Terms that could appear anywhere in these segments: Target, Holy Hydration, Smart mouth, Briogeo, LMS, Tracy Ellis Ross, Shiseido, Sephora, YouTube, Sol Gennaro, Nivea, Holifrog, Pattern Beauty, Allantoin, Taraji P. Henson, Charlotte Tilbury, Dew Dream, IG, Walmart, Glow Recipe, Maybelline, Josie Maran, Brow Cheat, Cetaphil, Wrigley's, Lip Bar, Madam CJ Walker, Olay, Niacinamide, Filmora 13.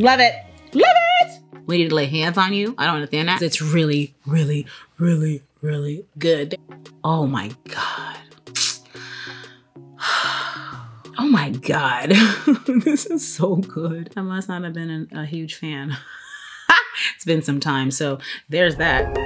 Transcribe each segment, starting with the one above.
Love it. Love it! We need to lay hands on you. I don't understand that. It's really, really, really, really good. Oh my God. Oh my God. This is so good. I must not have been a huge fan. It's been some time, so there's that.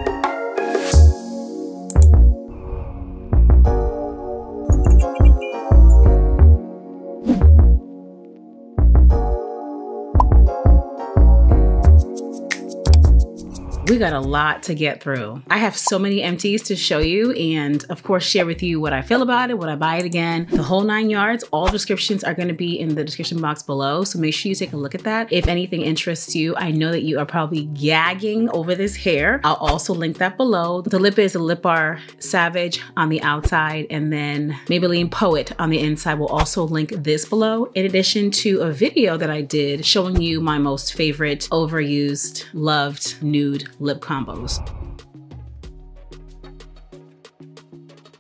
We got a lot to get through. I have so many empties to show you and of course share with you what I feel about it, would I buy it again, the whole 9 yards. All descriptions are gonna be in the description box below, so make sure you take a look at that. If anything interests you, I know that you are probably gagging over this hair. I'll also link that below. The lip is a Lip Bar Savage on the outside and then Maybelline Poet on the inside. We'll also link this below in addition to a video that I did showing you my most favorite, overused, loved, nude lip combos.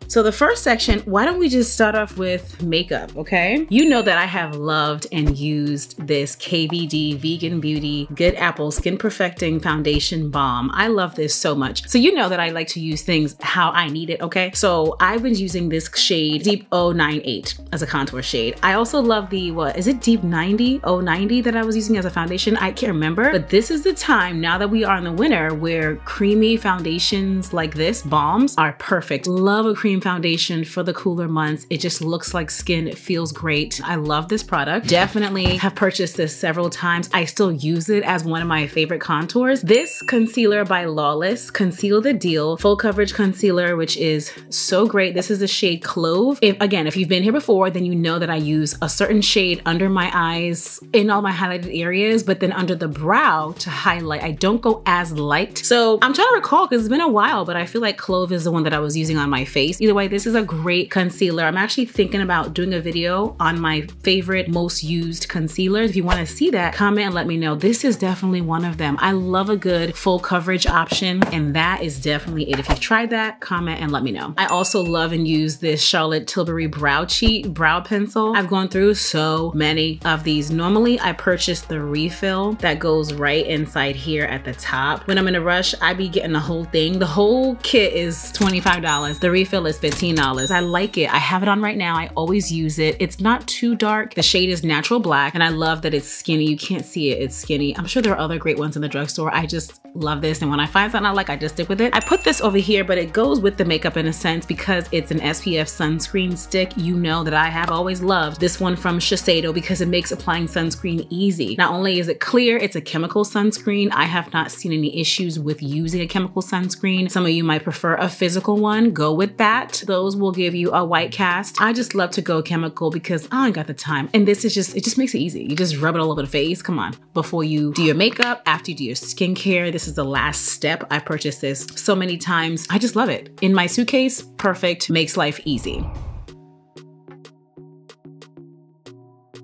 So the first section, why don't we just start off with makeup, okay? You know that I have loved and used this KVD Vegan Beauty Good Apple Skin Perfecting Foundation Balm. I love this so much. So you know that I like to use things how I need it, okay? So I've been using this shade Deep 098 as a contour shade. I also love the, what, is it Deep 090 that I was using as a foundation? I can't remember, but this is the time now that we are in the winter where creamy foundations like this, balms, are perfect. Love a cream foundation for the cooler months. It just looks like skin. It feels great. I love this product. Definitely have purchased this several times. I still use it as one of my favorite contours. This concealer by Lawless, Conceal the Deal, full coverage concealer, which is so great. This is the shade Clove. If you've been here before, then you know that I use a certain shade under my eyes in all my highlighted areas, but then under the brow to highlight. I don't go as light. So I'm trying to recall because it's been a while, but I feel like Clove is the one that I was using on my face. Either way, this is a great concealer. I'm actually thinking about doing a video on my favorite, most used concealers. If you want to see that, comment and let me know. This is definitely one of them. I love a good full coverage option, and that is definitely it. If you've tried that, comment and let me know. I also love and use this Charlotte Tilbury Brow Cheat Brow Pencil. I've gone through so many of these. Normally, I purchase the refill that goes right inside here at the top. When I'm in a rush, I be getting the whole thing. The whole kit is $25. The refill is $15. I like it. I have it on right now. I always use it. It's not too dark. The shade is natural black and I love that it's skinny. You can't see it. It's skinny. I'm sure there are other great ones in the drugstore. I just love this. And when I find something I like, I just stick with it. I put this over here, but it goes with the makeup in a sense because it's an SPF sunscreen stick. You know that I have always loved this one from Shiseido because it makes applying sunscreen easy. Not only is it clear, it's a chemical sunscreen. I have not seen any issues with using a chemical sunscreen. Some of you might prefer a physical one. Go with that. Those will give you a white cast. I just love to go chemical because I ain't got the time. And this is just, it just makes it easy. You just rub it all over the face. Come on. Before you do your makeup, after you do your skincare, this is the last step. I purchased this so many times. I just love it. In my suitcase, perfect. Makes life easy.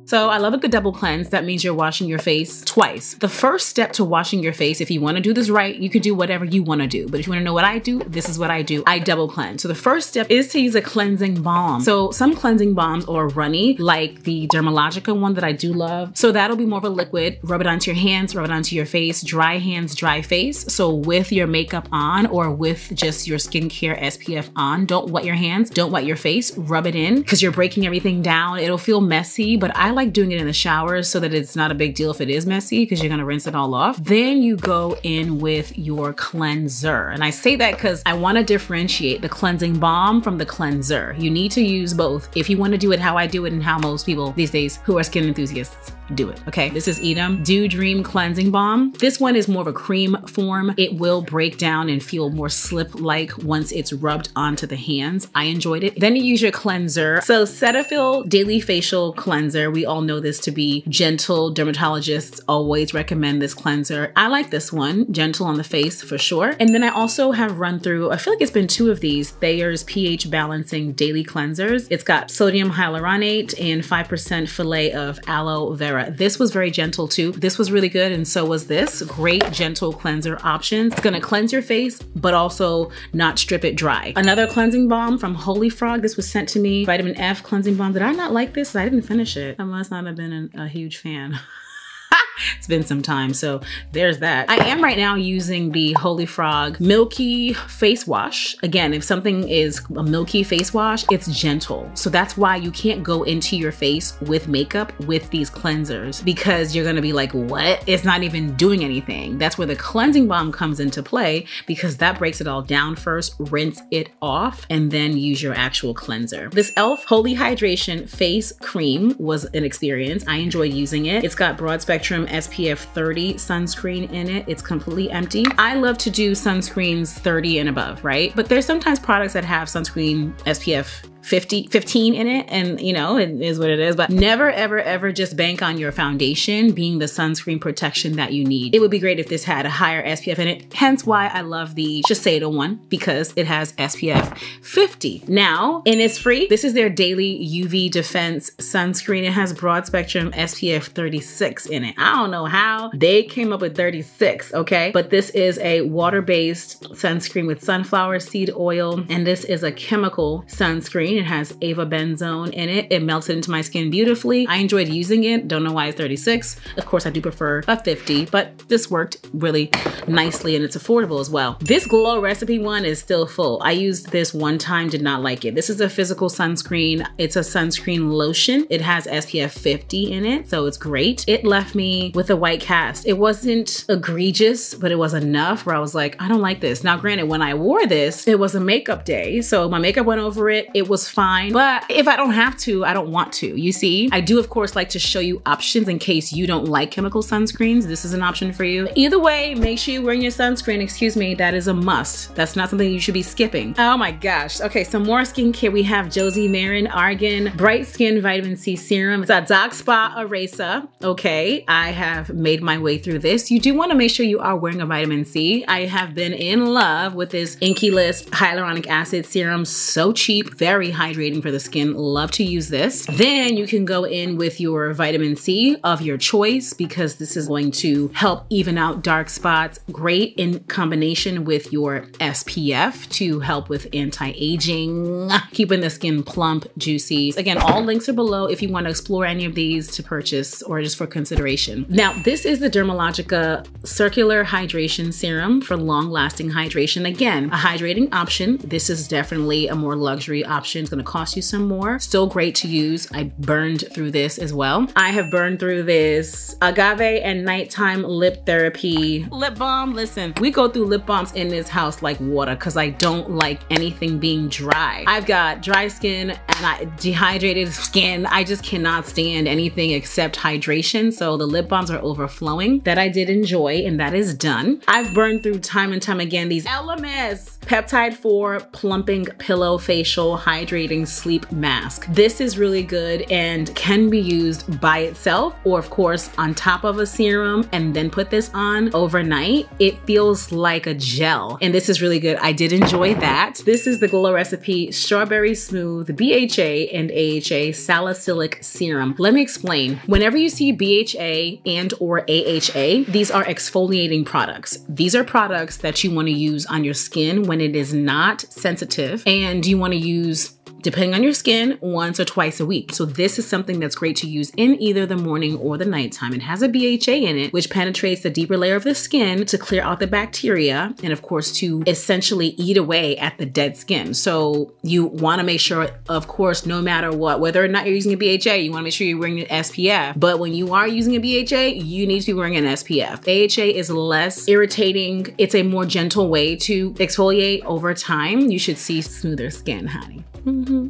So I love a good double cleanse. That means you're washing your face twice. The first step to washing your face, if you wanna do this right, you can do whatever you wanna do. But if you wanna know what I do, this is what I do. I double cleanse. So the first step is to use a cleansing balm. So some cleansing balms are runny, like the Dermalogica one that I do love. So that'll be more of a liquid. Rub it onto your hands, rub it onto your face. Dry hands, dry face. So with your makeup on or with just your skincare SPF on, don't wet your hands, don't wet your face, rub it in because you're breaking everything down. It'll feel messy, but I like doing it in the shower so that it's not a big deal if it is messy because you're gonna rinse it all off. Then you go in with your cleanser. And I say that because I wanna differentiate the cleansing balm from the cleanser. You need to use both if you wanna do it how I do it and how most people these days who are skin enthusiasts do it, okay? This is Eadem Dewdream Cleansing Balm. This one is more of a cream form. It will break down and feel more slip-like once it's rubbed onto the hands. I enjoyed it. Then you use your cleanser. So Cetaphil Daily Facial Cleanser. We all know this to be gentle. Dermatologists always recommend this cleanser. I like this one, gentle on the face for sure. And then I also have run through, I feel like it's been two of these, Thayer's pH Balancing Daily Cleansers. It's got sodium hyaluronate and 5% fillet of aloe vera. This was very gentle too. This was really good and so was this. Great gentle cleanser options. It's gonna cleanse your face but also not strip it dry. Another cleansing balm from Holifrog. This was sent to me. Vitamin F Cleansing Balm. Did I not like this? I didn't finish it. I must not have been a huge fan. It's been some time, so there's that. I am right now using the Holifrog Milky Face Wash. Again, if something is a milky face wash, it's gentle. So that's why you can't go into your face with makeup with these cleansers, because you're gonna be like, what? It's not even doing anything. That's where the cleansing balm comes into play, because that breaks it all down first, rinse it off, and then use your actual cleanser. This e.l.f. Holy Hydration Face Cream was an experience. I enjoyed using it. It's got broad spectrum SPF 30 sunscreen in it. It's completely empty. I love to do sunscreens 30 and above, right? But there's sometimes products that have sunscreen SPF 15 in it, and you know, it is what it is. But never ever ever just bank on your foundation being the sunscreen protection that you need. It would be great if this had a higher SPF in it, hence why I love the Shiseido one, because it has SPF 50. Now, and it's free. This is their daily UV defense sunscreen. It has broad spectrum SPF 36 in it. I don't know how they came up with 36, okay? But this is a water-based sunscreen with sunflower seed oil, and this is a chemical sunscreen. It has avobenzone in it. It melted into my skin beautifully. I enjoyed using it. Don't know why it's 36. Of course, I do prefer a 50, but this worked really nicely, and it's affordable as well. This Glow Recipe one is still full. I used this one time, did not like it. This is a physical sunscreen. It's a sunscreen lotion. It has SPF 50 in it, so it's great. It left me with a white cast. It wasn't egregious, but it was enough where I was like, I don't like this. Now, granted, when I wore this, it was a makeup day, so my makeup went over it. It was fine, but if I don't have to, I don't want to, you see? I do, of course, like to show you options in case you don't like chemical sunscreens. This is an option for you. Either way, make sure you're wearing your sunscreen, excuse me, that is a must. That's not something you should be skipping. Oh my gosh. Okay, some more skincare. We have Josie Maran Argan Bright Skin Vitamin C Serum. It's a Dark Spot Eraser. Okay, I have made my way through this. You do want to make sure you are wearing a vitamin C. I have been in love with this Inkey List Hyaluronic Acid Serum. So cheap, very hydrating for the skin. Love to use this. Then you can go in with your vitamin C of your choice, because this is going to help even out dark spots. Great in combination with your SPF to help with anti-aging, keeping the skin plump, juicy. Again, all links are below if you want to explore any of these to purchase or just for consideration. Now, this is the Dermalogica Circular Hydration Serum for long-lasting hydration. Again, a hydrating option. This is definitely a more luxury option. It's going to cost you some more. Still great to use. I burned through this as well. I have burned through this Agave and Nighttime Lip Therapy Lip Balm. Listen, we go through lip balms in this house like water, because I don't like anything being dry. I've got dry skin and dehydrated skin. I just cannot stand anything except hydration. So the lip balms are overflowing. That I did enjoy, and that is done. I've burned through time and time again these LMS Peptide 4 Plumping Pillow Facial Hydrating Sleep Mask. This is really good and can be used by itself, or of course on top of a serum, and then put this on overnight. It feels like a gel, and this is really good. I did enjoy that. This is the Glow Recipe Strawberry Smooth BHA and AHA Salicylic Serum. Let me explain. Whenever you see BHA and or AHA, these are exfoliating products. These are products that you want to use on your skin when it is not sensitive, and you want to use, depending on your skin, once or twice a week. So this is something that's great to use in either the morning or the nighttime. It has a BHA in it, which penetrates the deeper layer of the skin to clear out the bacteria, and of course to essentially eat away at the dead skin. So you wanna make sure, of course, no matter what, whether or not you're using a BHA, you wanna make sure you're wearing an SPF. But when you are using a BHA, you need to be wearing an SPF. AHA is less irritating. It's a more gentle way to exfoliate over time. You should see smoother skin, honey.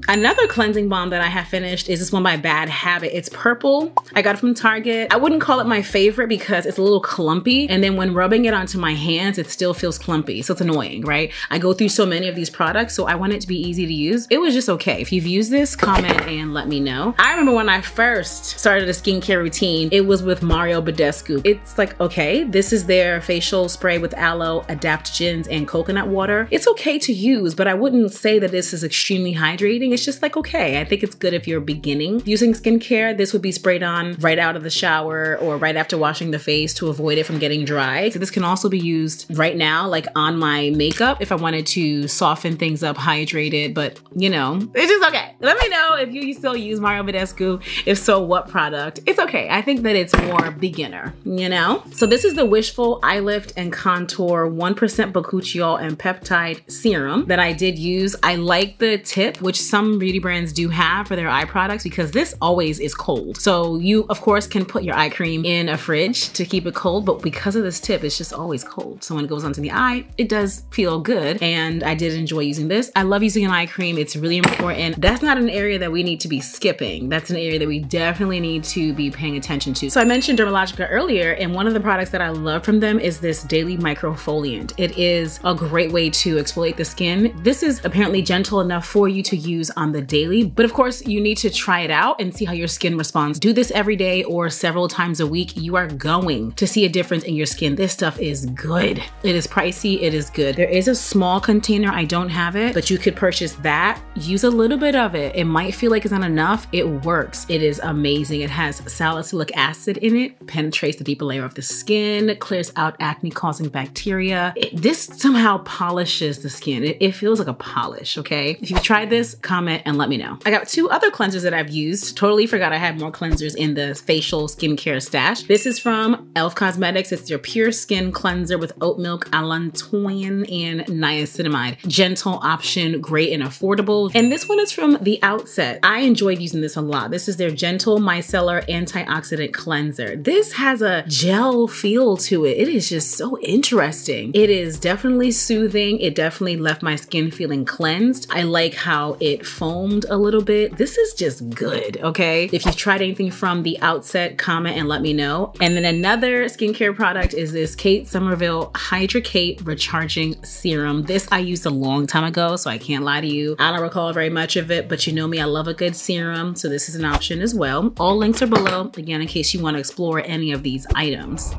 Another cleansing balm that I have finished is this one by Bad Habit. It's purple. I got it from Target. I wouldn't call it my favorite because it's a little clumpy, and then when rubbing it onto my hands, it still feels clumpy. So it's annoying, right? I go through so many of these products, so I want it to be easy to use. It was just okay. If you've used this, comment and let me know. I remember when I first started a skincare routine, it was with Mario Badescu. It's like, okay, this is their facial spray with aloe, adaptogens, and coconut water. It's okay to use, but I wouldn't say that this is extremely hydrating. It's just like, okay, I think it's good if you're beginning using skincare. This would be sprayed on right out of the shower or right after washing the face to avoid it from getting dry. So this can also be used right now, like on my makeup, if I wanted to soften things up, hydrate it, but you know, it's just okay. Let me know if you still use Mario Badescu. If so, what product? It's okay. I think that it's more beginner, you know? So this is the Wishful Eye Lift and Contour 1% Bakuchiol and Peptide Serum that I did use. I like the tip, which some beauty brands do have for their eye products, because this always is cold. So you, of course, can put your eye cream in a fridge to keep it cold, but because of this tip, it's just always cold. So when it goes onto the eye, it does feel good, and I did enjoy using this. I love using an eye cream. It's really important. That's not an area that we need to be skipping. That's an area that we definitely need to be paying attention to. So I mentioned Dermalogica earlier, and one of the products that I love from them is this daily microfoliant. It is a great way to exfoliate the skin. This is apparently gentle enough for you to use on the daily, but of course you need to try it out and see how your skin responds. Do this every day or several times a week. You are going to see a difference in your skin. This stuff is good. It is pricey, it is good. There is a small container, I don't have it, but you could purchase that. Use a little bit of it. It might feel like it's not enough. It works. It is amazing. It has salicylic acid in it, penetrates the deeper layer of the skin, clears out acne causing bacteria. This somehow polishes the skin. It feels like a polish, okay? If you've tried this, comment and let me know. I got two other cleansers that I've used. Totally forgot I had more cleansers in the facial skincare stash. This is from e.l.f. Cosmetics. It's their Pure Skin Cleanser with oat milk, allantoin, and niacinamide. Gentle option, great and affordable. And this one is from The Outset. I enjoyed using this a lot. This is their Gentle Micellar Antioxidant Cleanser. This has a gel feel to it. It is just so interesting. It is definitely soothing. It definitely left my skin feeling cleansed. I like how it foamed a little bit. This is just good, okay? If you've tried anything from The Outset, comment and let me know. And then another skincare product is this Kate Somerville Hydracate Recharging Serum. This I used a long time ago, so I can't lie to you. I don't recall very much of it, but you know me, I love a good serum, so this is an option as well. All links are below, again, in case you want to explore any of these items.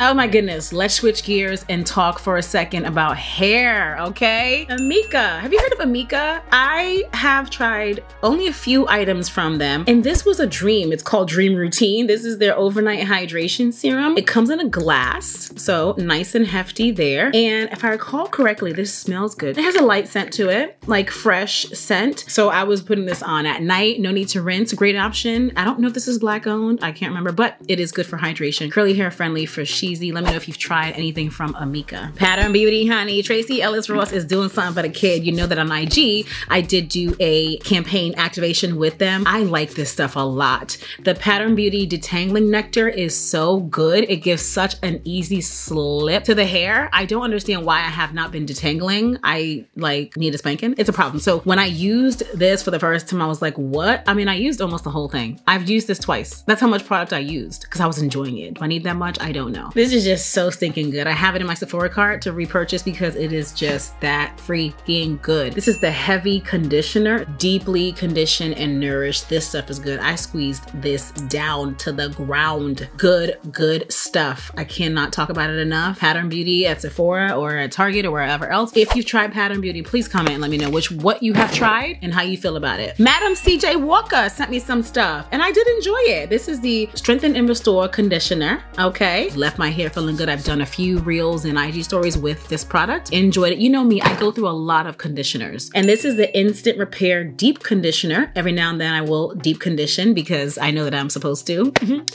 Oh my goodness, let's switch gears and talk for a second about hair, okay? Amika, have you heard of Amika? I have tried only a few items from them, and this was a dream. It's called Dream Routine. This is their overnight hydration serum. It comes in a glass, so nice and hefty there. And if I recall correctly, this smells good. It has a light scent to it, like fresh scent. So I was putting this on at night, no need to rinse, great option. I don't know if this is black owned, I can't remember, but it is good for hydration. Curly hair friendly for she. Easy. Let me know if you've tried anything from Amika. Pattern Beauty, honey. Tracy Ellis Ross is doing something for the kid. You know that on IG, I did do a campaign activation with them. I like this stuff a lot. The Pattern Beauty Detangling Nectar is so good. It gives such an easy slip to the hair. I don't understand why I have not been detangling. I like need a spanking. It's a problem. So when I used this for the first time, I was like, what? I mean, I used almost the whole thing. I've used this twice. That's how much product I used because I was enjoying it. Do I need that much? I don't know. This is just so stinking good. I have it in my Sephora cart to repurchase because it is just that freaking good. This is the Heavy Conditioner. Deeply condition and nourish. This stuff is good. I squeezed this down to the ground. Good, good stuff. I cannot talk about it enough. Pattern Beauty at Sephora or at Target or wherever else. If you've tried Pattern Beauty, please comment and let me know what you have tried and how you feel about it. Madam CJ Walker sent me some stuff and I did enjoy it. This is the Strengthen and Restore Conditioner. Okay. Left my hair feeling good. I've done a few reels and IG stories with this product. Enjoyed it. You know me, I go through a lot of conditioners. And this is the Instant Repair Deep Conditioner. Every now and then I will deep condition because I know that I'm supposed to,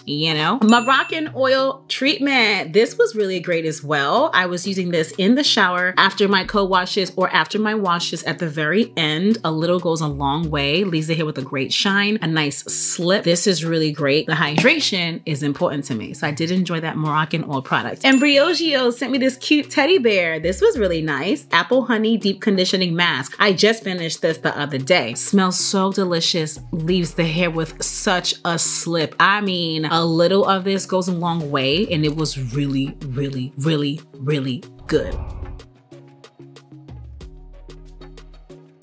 you know. Moroccan Oil Treatment. This was really great as well. I was using this in the shower after my co-washes or after my washes at the very end. A little goes a long way. Leaves the hair with a great shine, a nice slip. This is really great. The hydration is important to me. So I did enjoy that Moroccan oil product. And Briogeo sent me this cute teddy bear. This was really nice. Apple Honey Deep Conditioning Mask. I just finished this the other day. Smells so delicious. Leaves the hair with such a slip. I mean, a little of this goes a long way, and it was really, really, really, really good.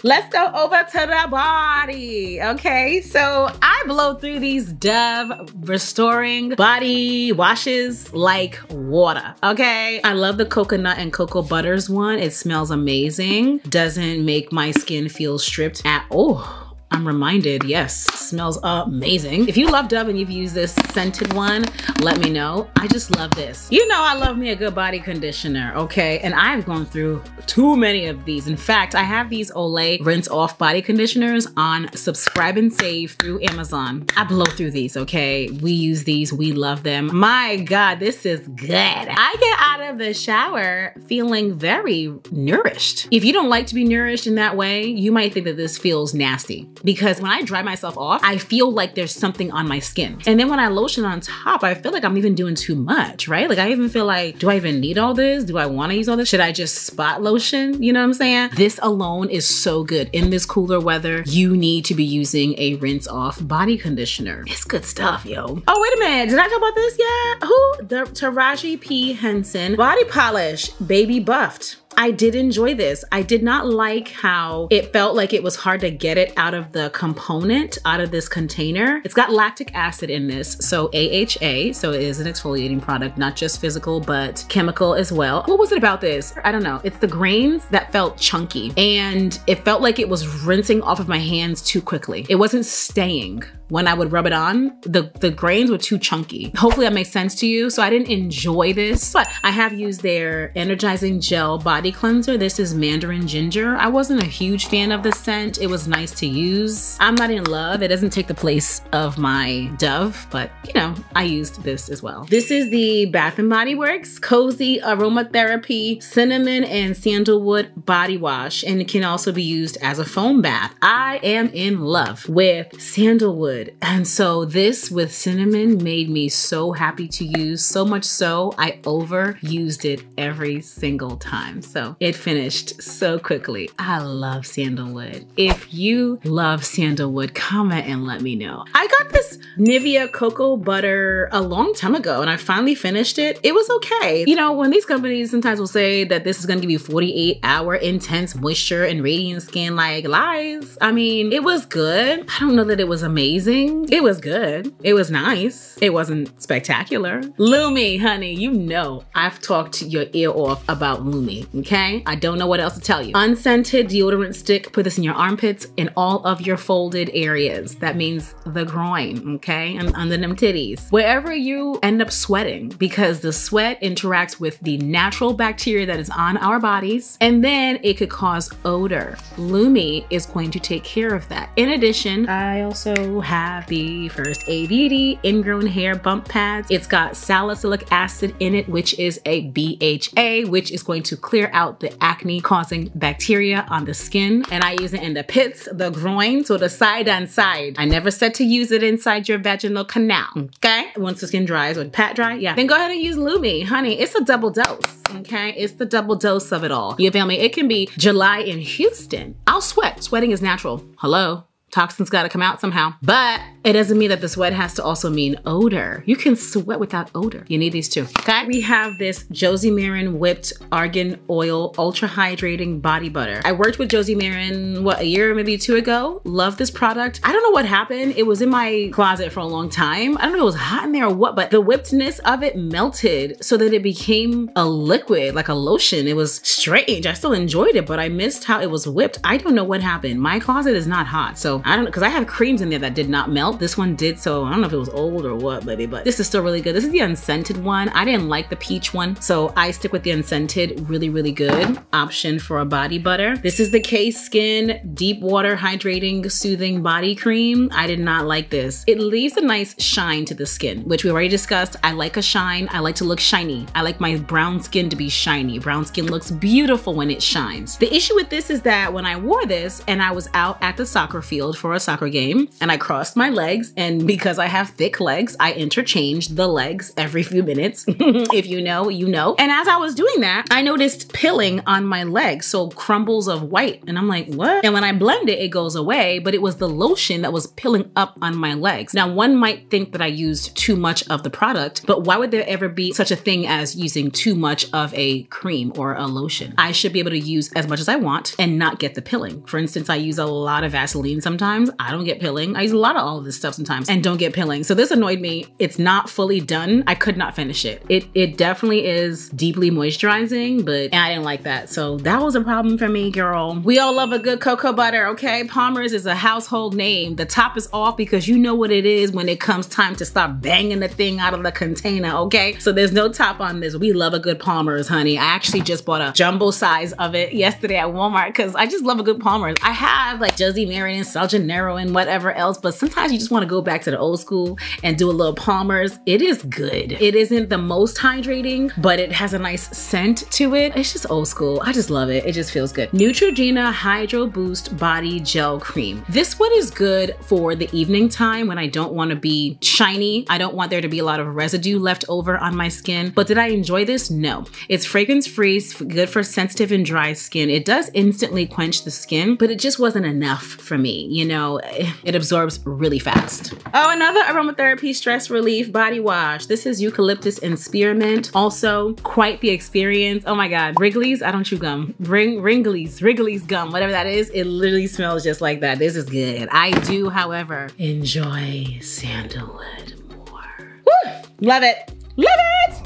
Let's go over to the body, okay? So I blow through these Dove restoring body washes like water, okay? I love the coconut and cocoa butters one. It smells amazing. Doesn't make my skin feel stripped at all. I'm reminded, yes, smells amazing. If you love Dove and you've used this scented one, let me know. I just love this. You know I love me a good body conditioner, okay? And I've gone through too many of these. In fact, I have these Olay Rinse Off Body Conditioners on Subscribe and Save through Amazon. I blow through these, okay? We use these, we love them. My God, this is good. I get out of the shower feeling very nourished. If you don't like to be nourished in that way, you might think that this feels nasty. Because when I dry myself off, I feel like there's something on my skin. And then when I lotion on top, I feel like I'm even doing too much, right? Like I even feel like, do I even need all this? Do I wanna use all this? Should I just spot lotion? You know what I'm saying? This alone is so good. In this cooler weather, you need to be using a Rinse Off body conditioner. It's good stuff, yo. Oh, wait a minute, did I talk about this yet? Who? The Taraji P. Henson Body Polish Baby Buffed. I did enjoy this. I did not like how it felt like it was hard to get it out of the component, out of this container. It's got lactic acid in this, so AHA, so it is an exfoliating product, not just physical, but chemical as well. What was it about this? I don't know. It's the grains that felt chunky, and it felt like it was rinsing off of my hands too quickly. It wasn't staying. When I would rub it on, the grains were too chunky. Hopefully that makes sense to you. So I didn't enjoy this, but I have used their Energizing Gel Body Cleanser. This is Mandarin Ginger. I wasn't a huge fan of the scent. It was nice to use. I'm not in love. It doesn't take the place of my Dove, but you know, I used this as well. This is the Bath and Body Works Cozy Aromatherapy Cinnamon and Sandalwood Body Wash, and it can also be used as a foam bath. I am in love with sandalwood. And so this with cinnamon made me so happy to use, so much so I overused it every single time. So it finished so quickly. I love sandalwood. If you love sandalwood, comment and let me know. I got this Nivea Cocoa Butter a long time ago and I finally finished it. It was okay. You know, when these companies sometimes will say that this is gonna give you 48-hour intense moisture and radiant skin, like lies. I mean, it was good. I don't know that it was amazing. It was good. It was nice. It wasn't spectacular. Lumi, honey, you know I've talked your ear off about Lumi, okay? I don't know what else to tell you. Unscented deodorant stick. Put this in your armpits and all of your folded areas. That means the groin, okay? And under them titties. Wherever you end up sweating, because the sweat interacts with the natural bacteria that is on our bodies, and then it could cause odor. Lumi is going to take care of that. In addition, I also have the First Aid Beauty ingrown hair bump pads. It's got salicylic acid in it, which is a BHA, which is going to clear out the acne causing bacteria on the skin. And I use it in the pits, the groin, so the side and side. I never said to use it inside your vaginal canal, okay? Once the skin dries or pat dry, yeah. Then go ahead and use Lumi, honey. It's a double dose, okay? It's the double dose of it all. You feel me? It can be July in Houston. I'll sweat. Sweating is natural. Hello? Toxins gotta come out somehow. But it doesn't mean that the sweat has to also mean odor. You can sweat without odor. You need these two, okay? We have this Josie Maran Whipped Argan Oil Ultra Hydrating Body Butter. I worked with Josie Maran, what, a year, maybe two ago? Love this product. I don't know what happened. It was in my closet for a long time. I don't know if it was hot in there or what, but the whippedness of it melted so that it became a liquid, like a lotion. It was strange. I still enjoyed it, but I missed how it was whipped. I don't know what happened. My closet is not hot, so I don't know, because I have creams in there that did not melt. This one did, so I don't know if it was old or what, baby, but this is still really good. This is the unscented one. I didn't like the peach one, so I stick with the unscented. Really, really good option for a body butter. This is the K-Skin Deep Water Hydrating Soothing Body Cream. I did not like this. It leaves a nice shine to the skin, which we already discussed. I like a shine. I like to look shiny. I like my brown skin to be shiny. Brown skin looks beautiful when it shines. The issue with this is that when I wore this and I was out at the soccer field, for a soccer game, and I crossed my legs, and because I have thick legs, I interchange the legs every few minutes. If you know, you know. And as I was doing that, I noticed pilling on my legs, so crumbles of white, and I'm like, what? And when I blend it, it goes away, but it was the lotion that was pilling up on my legs. Now, one might think that I used too much of the product, but why would there ever be such a thing as using too much of a cream or a lotion? I should be able to use as much as I want and not get the pilling. For instance, I use a lot of Vaseline sometimes. sometimes. I don't get pilling. I use a lot of all of this stuff sometimes and don't get pilling. So this annoyed me. It's not fully done. I could not finish it. It definitely is deeply moisturizing, but I didn't like that. So that was a problem for me, girl. We all love a good cocoa butter, okay? Palmer's is a household name. The top is off because you know what it is when it comes time to stop banging the thing out of the container, okay? So there's no top on this. We love a good Palmer's, honey. I actually just bought a jumbo size of it yesterday at Walmart because I just love a good Palmer's. I have like Josie Maran and Sol Gennaro and whatever else, but sometimes you just want to go back to the old school and do a little Palmer's. It is good. It isn't the most hydrating, but it has a nice scent to it. It's just old school. I just love it. It just feels good. Neutrogena Hydro Boost Body Gel Cream. This one is good for the evening time when I don't want to be shiny. I don't want there to be a lot of residue left over on my skin. But did I enjoy this? No. It's fragrance free, good for sensitive and dry skin. It does instantly quench the skin, but it just wasn't enough for me. You know, it absorbs really fast. Oh, another aromatherapy stress relief body wash. This is eucalyptus and spearmint. Also quite the experience. Oh my God. Wrigley's, I don't chew gum. Wrigley's gum, whatever that is. It literally smells just like that. This is good. I do, however, enjoy sandalwood more. Woo! Love it. Love it.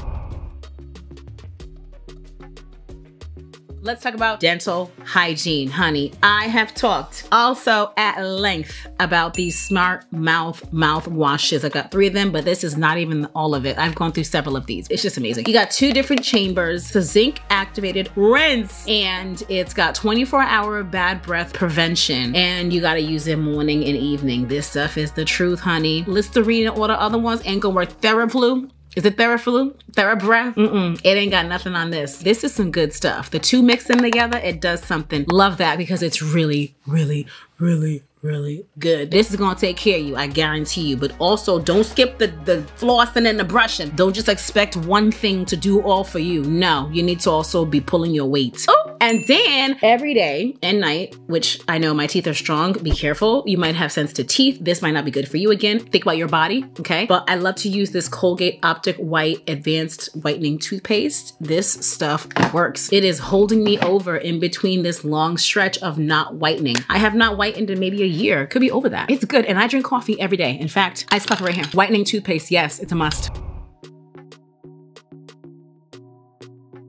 Let's talk about dental hygiene, honey. I have talked also at length about these Smart Mouth mouthwashes. I got 3 of them, but this is not even all of it. I've gone through several of these. It's just amazing. You got 2 different chambers, the zinc activated rinse, and it's got 24-hour bad breath prevention, and you gotta use it morning and evening. This stuff is the truth, honey. Listerine and all the other ones ain't gonna work. Theraflu. Is it Theraflu? Therabreath? Mm-mm. It ain't got nothing on this. This is some good stuff. The 2 mix them together, it does something. Love that because it's really, really, really, really good. This is gonna take care of you, I guarantee you. But also don't skip the flossing and the brushing. Don't just expect one thing to do all for you. No, you need to also be pulling your weight. Oh, and then every day and night, which I know my teeth are strong, be careful. You might have sensitive teeth. This might not be good for you again. Think about your body, okay? But I love to use this Colgate Optic White Advanced Whitening Toothpaste. This stuff works. It is holding me over in between this long stretch of not whitening. I have not whitened in maybe a year, could be over that. It's good, and I drink coffee every day. In fact, iced coffee right here. Whitening toothpaste, yes, it's a must.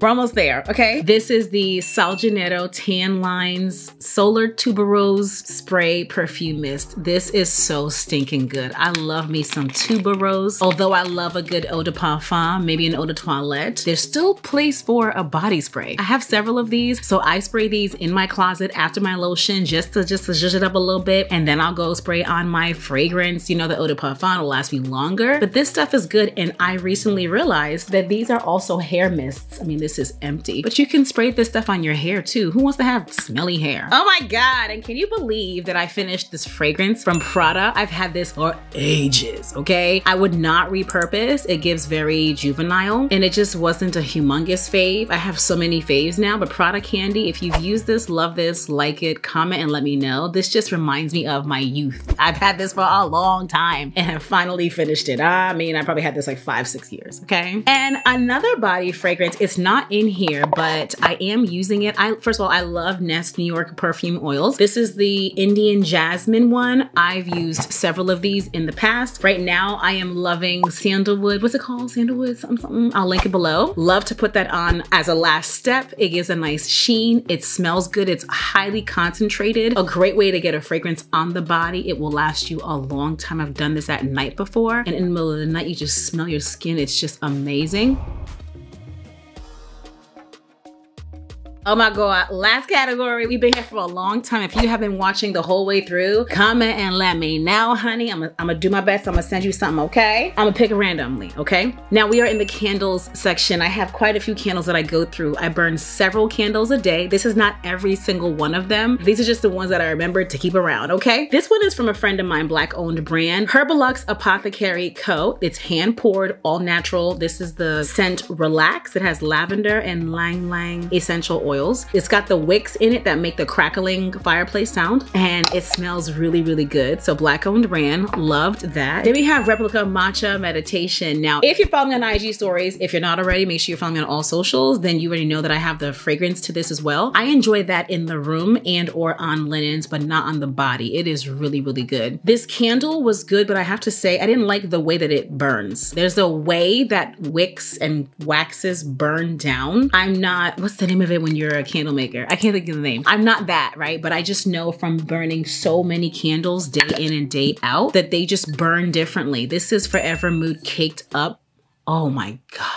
We're almost there, okay? This is the Sol Gennaro Tan Lines Solar Tuberose Spray Perfume Mist. This is so stinking good. I love me some tuberose. Although I love a good eau de parfum, maybe an eau de toilette, there's still place for a body spray. I have several of these, so I spray these in my closet after my lotion just to zhuzh it up a little bit, and then I'll go spray on my fragrance. You know, the eau de parfum will last me longer, but this stuff is good, and I recently realized that these are also hair mists. I mean, this is empty, but you can spray this stuff on your hair too. Who wants to have smelly hair? Oh my God, and can you believe that I finished this fragrance from Prada? I've had this for ages, okay? I would not repurpose. It gives very juvenile, and it just wasn't a humongous fave. I have so many faves now, but Prada Candy, if you've used this, love this, like it, comment and let me know. This just reminds me of my youth. I've had this for a long time and I finally finished it. I mean, I probably had this like 5-6 years, okay? And another body fragrance, it's not in here, but I am using it. First of all, I love Nest New York perfume oils. This is the Indian Jasmine one. I've used several of these in the past. Right now, I am loving sandalwood. What's it called? Sandalwood something. I'll link it below. Love to put that on as a last step. It gives a nice sheen. It smells good. It's highly concentrated. A great way to get a fragrance on the body. It will last you a long time. I've done this at night before, and in the middle of the night, you just smell your skin. It's just amazing. Oh my God, last category. We've been here for a long time. If you have been watching the whole way through, comment and let me know, honey. I'm gonna do my best. I'm gonna send you something, okay? I'm gonna pick randomly, okay? Now we are in the candles section. I have quite a few candles that I go through. I burn several candles a day. This is not every single one of them. These are just the ones that I remember to keep around, okay? This one is from a friend of mine, Black owned brand, Herbalux Apothecary Co. It's hand poured, all natural. This is the scent Relax. It has lavender and lang lang essential oil. oils. It's got the wicks in it that make the crackling fireplace sound, and it smells really, really good. So Black owned brand, loved that. Then we have Replica Matcha Meditation. Now, if you're following on IG stories, if you're not already, make sure you're following me on all socials, then you already know that I have the fragrance to this as well. I enjoy that in the room and or on linens, but not on the body. It is really, really good. This candle was good, but I have to say, I didn't like the way that it burns. There's a way that wicks and waxes burn down. I'm not, what's the name of it when you're a candle maker? I can't think of the name. I'm not that, right? But I just know from burning so many candles day in and day out that they just burn differently. This is Forever Mood Caked Up. Oh my God.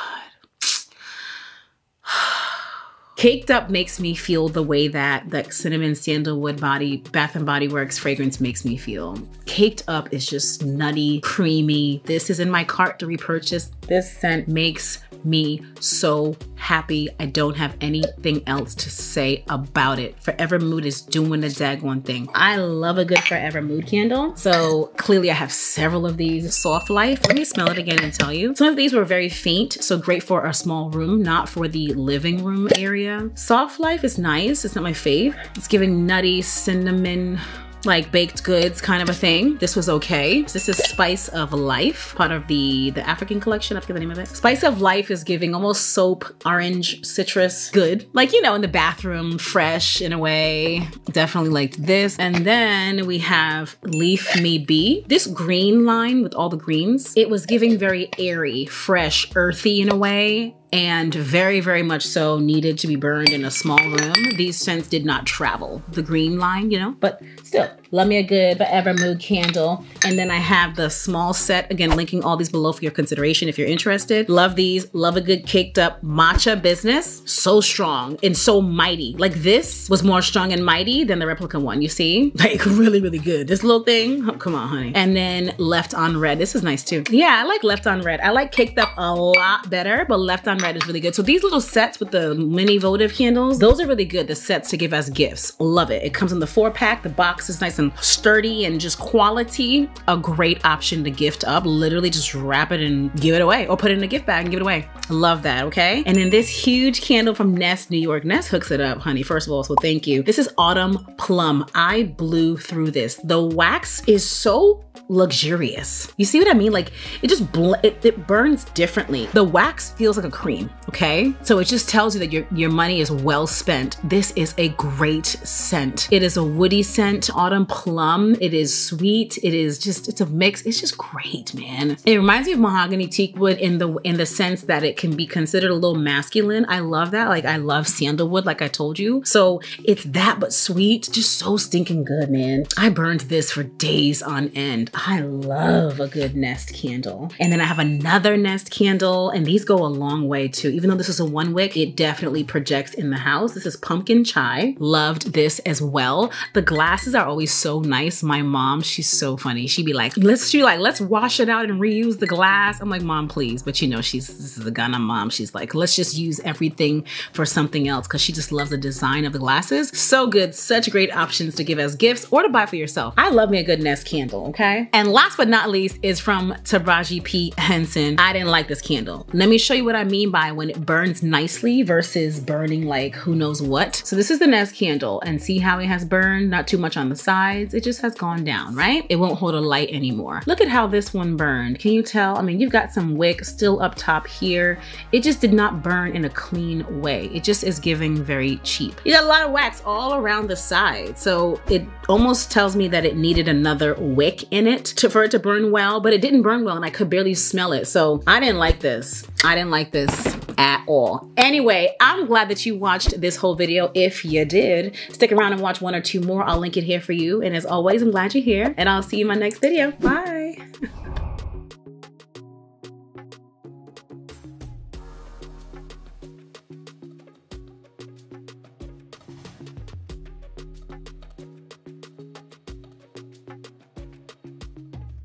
Caked Up makes me feel the way that the Cinnamon Sandalwood Body Bath and Body Works fragrance makes me feel. Caked Up is just nutty, creamy. This is in my cart to repurchase. This scent makes me so happy. I don't have anything else to say about it. Forever Mood is doing the daggone thing. I love a good Forever Mood candle. So clearly I have several of these. Soft Life, let me smell it again and tell you. Some of these were very faint, so great for a small room, not for the living room area. Soft Life is nice. It's not my fave. It's giving nutty cinnamon, like baked goods kind of a thing. This was okay. This is Spice of Life, part of the African collection. I forget the name of it. Spice of Life is giving almost soap, orange, citrus, good. Like, you know, in the bathroom, fresh in a way. Definitely liked this. And then we have Leaf Me Be. This green line with all the greens, it was giving very airy, fresh, earthy in a way, and very, very much so needed to be burned in a small room. These scents did not travel the green line, you know, but still, love me a good Forever Mood candle. And then I have the small set, again, linking all these below for your consideration if you're interested. Love these, love a good Caked Up matcha business. So strong and so mighty. Like, this was more strong and mighty than the replica one, you see? Like, really, really good. This little thing, oh, come on, honey. And then Left on Red, this is nice too. Yeah, I like Left on Red. I like Caked Up a lot better, but Left on Red is really good. So these little sets with the mini votive candles, those are really good, the sets to give as gifts. Love it. It comes in the 4-pack. The box is nice and sturdy and just quality. A great option to gift up. Literally just wrap it and give it away, or put it in a gift bag and give it away. Love that, okay? And then this huge candle from Nest New York. Nest hooks it up, honey, first of all, so thank you. This is Autumn Plum. I blew through this. The wax is so luxurious. You see what I mean? Like, it just it burns differently. The wax feels like a cream, okay? So it just tells you that your money is well spent. This is a great scent. It is a woody scent, Autumn Plum. It is sweet. It is just, it's a mix. It's just great, man. It reminds me of mahogany teak wood in the sense that it can be considered a little masculine. I love that. Like, I love sandalwood, like I told you. So it's that, but sweet. Just so stinking good, man. I burned this for days on end. I love a good Nest candle. And then I have another Nest candle, and these go a long way too. Even though this is a one wick, it definitely projects in the house. This is Pumpkin Chai. Loved this as well. The glasses are always so nice. My mom, she's so funny. She'd be like, let's wash it out and reuse the glass. I'm like, Mom, please. But you know, this is a Ghana mom. She's like, let's just use everything for something else, because she just loves the design of the glasses. So good. Such great options to give as gifts or to buy for yourself. I love me a good Nest candle, okay? And last but not least is from Taraji P. Henson. I didn't like this candle. Let me show you what I mean by when it burns nicely versus burning like who knows what. So this is the Nest candle, and see how it has burned? Not too much on the sides. It just has gone down, right? It won't hold a light anymore. Look at how this one burned. Can you tell? I mean, you've got some wick still up top here. It just did not burn in a clean way. It just is giving very cheap. You got a lot of wax all around the side. So it almost tells me that it needed another wick in it for it to burn well, but it didn't burn well, and I could barely smell it. So I didn't like this. I didn't like this at all. Anyway, I'm glad that you watched this whole video. If you did, stick around and watch one or two more. I'll link it here for you. And as always, I'm glad you're here, and I'll see you in my next video. Bye.